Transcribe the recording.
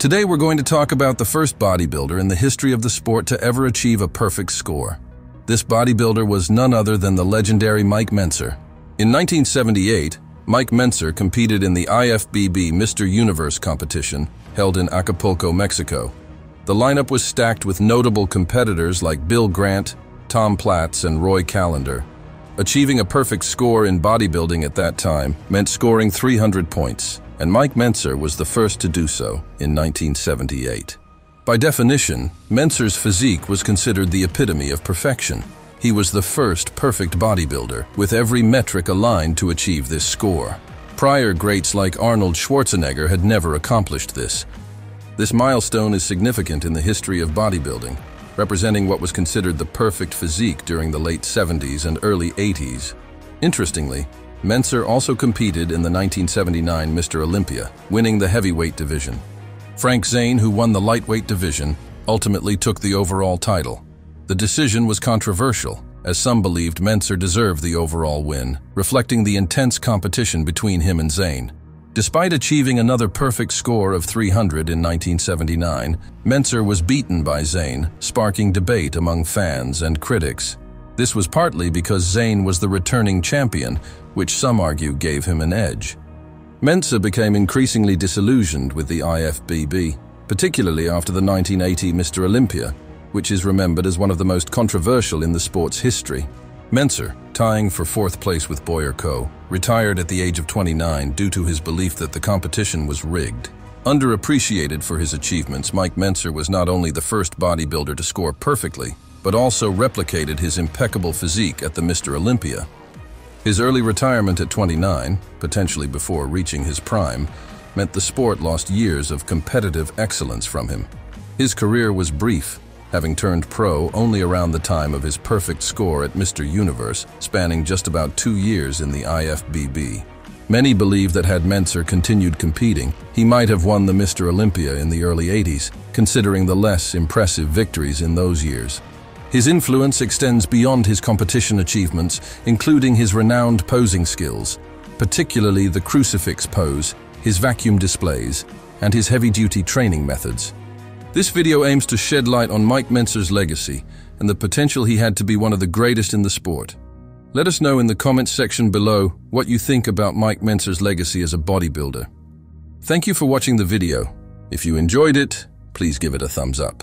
Today we're going to talk about the first bodybuilder in the history of the sport to ever achieve a perfect score. This bodybuilder was none other than the legendary Mike Mentzer. In 1978, Mike Mentzer competed in the IFBB Mr. Universe competition held in Acapulco, Mexico. The lineup was stacked with notable competitors like Bill Grant, Tom Platz, and Roy Callender. Achieving a perfect score in bodybuilding at that time meant scoring 300 points, and Mike Mentzer was the first to do so in 1978. By definition, Mentzer's physique was considered the epitome of perfection. He was the first perfect bodybuilder, with every metric aligned to achieve this score. Prior greats like Arnold Schwarzenegger had never accomplished this. This milestone is significant in the history of bodybuilding, representing what was considered the perfect physique during the late 70s and early 80s. Interestingly, Mentzer also competed in the 1979 Mr. Olympia, winning the heavyweight division. Frank Zane, who won the lightweight division, ultimately took the overall title. The decision was controversial, as some believed Mentzer deserved the overall win, reflecting the intense competition between him and Zane. Despite achieving another perfect score of 300 in 1979, Mentzer was beaten by Zane, sparking debate among fans and critics. This was partly because Zane was the returning champion, which some argue gave him an edge. Mentzer became increasingly disillusioned with the IFBB, particularly after the 1980 Mr. Olympia, which is remembered as one of the most controversial in the sport's history. Mentzer, tying for fourth place with Boyer Co., retired at the age of 29 due to his belief that the competition was rigged. Underappreciated for his achievements, Mike Mentzer was not only the first bodybuilder to score perfectly, but also replicated his impeccable physique at the Mr. Olympia. His early retirement at 29, potentially before reaching his prime, meant the sport lost years of competitive excellence from him. His career was brief, having turned pro only around the time of his perfect score at Mr. Universe, spanning just about 2 years in the IFBB. Many believe that had Mentzer continued competing, he might have won the Mr. Olympia in the early 80s, considering the less impressive victories in those years. His influence extends beyond his competition achievements, including his renowned posing skills, particularly the crucifix pose, his vacuum displays, and his heavy-duty training methods. This video aims to shed light on Mike Mentzer's legacy and the potential he had to be one of the greatest in the sport. Let us know in the comments section below what you think about Mike Mentzer's legacy as a bodybuilder. Thank you for watching the video. If you enjoyed it, please give it a thumbs up.